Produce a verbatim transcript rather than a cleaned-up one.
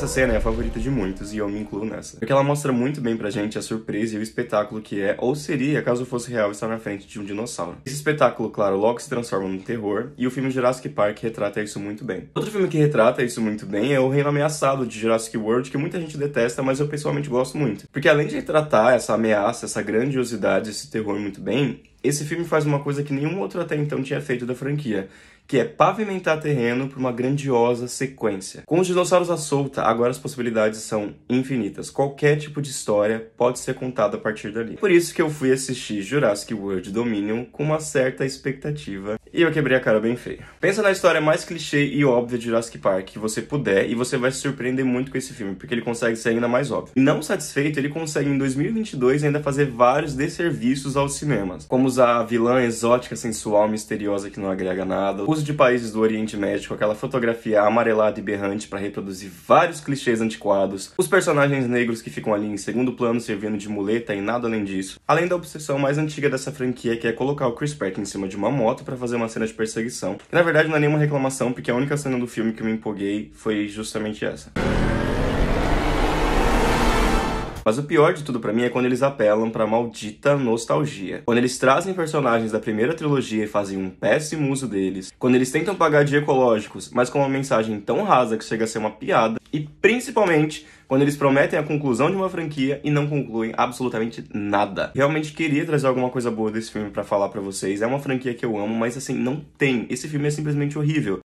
Essa cena é a favorita de muitos e eu me incluo nessa, porque ela mostra muito bem pra gente a surpresa e o espetáculo que é, ou seria, caso fosse real, estar na frente de um dinossauro. Esse espetáculo, claro, logo se transforma num terror, e o filme Jurassic Park retrata isso muito bem. Outro filme que retrata isso muito bem é O Reino Ameaçado, de Jurassic World, que muita gente detesta, mas eu pessoalmente gosto muito. Porque além de retratar essa ameaça, essa grandiosidade, esse terror muito bem, esse filme faz uma coisa que nenhum outro até então tinha feito da franquia, que é pavimentar terreno para uma grandiosa sequência. Com os dinossauros à solta, agora as possibilidades são infinitas. Qualquer tipo de história pode ser contada a partir dali. Por isso que eu fui assistir Jurassic World Dominion com uma certa expectativa, e eu quebrei a cara bem feio. Pensa na história mais clichê e óbvia de Jurassic Park que você puder, e você vai se surpreender muito com esse filme, porque ele consegue ser ainda mais óbvio. E não satisfeito, ele consegue em dois mil e vinte e dois ainda fazer vários desserviços aos cinemas, como usar a vilã exótica, sensual, misteriosa que não agrega nada, uso de países do Oriente Médio, aquela fotografia amarelada e berrante para reproduzir vários clichês antiquados, os personagens negros que ficam ali em segundo plano servindo de muleta e nada além disso, além da obsessão mais antiga dessa franquia, que é colocar o Chris Pratt em cima de uma moto para fazer uma cena de perseguição. E, na verdade, não é nenhuma reclamação, porque a única cena do filme que eu me empolguei foi justamente essa. Mas o pior de tudo pra mim é quando eles apelam pra maldita nostalgia. Quando eles trazem personagens da primeira trilogia e fazem um péssimo uso deles. Quando eles tentam pagar de ecológicos, mas com uma mensagem tão rasa que chega a ser uma piada. E principalmente quando eles prometem a conclusão de uma franquia e não concluem absolutamente nada. Realmente queria trazer alguma coisa boa desse filme pra falar pra vocês. É uma franquia que eu amo, mas assim, não tem. Esse filme é simplesmente horrível.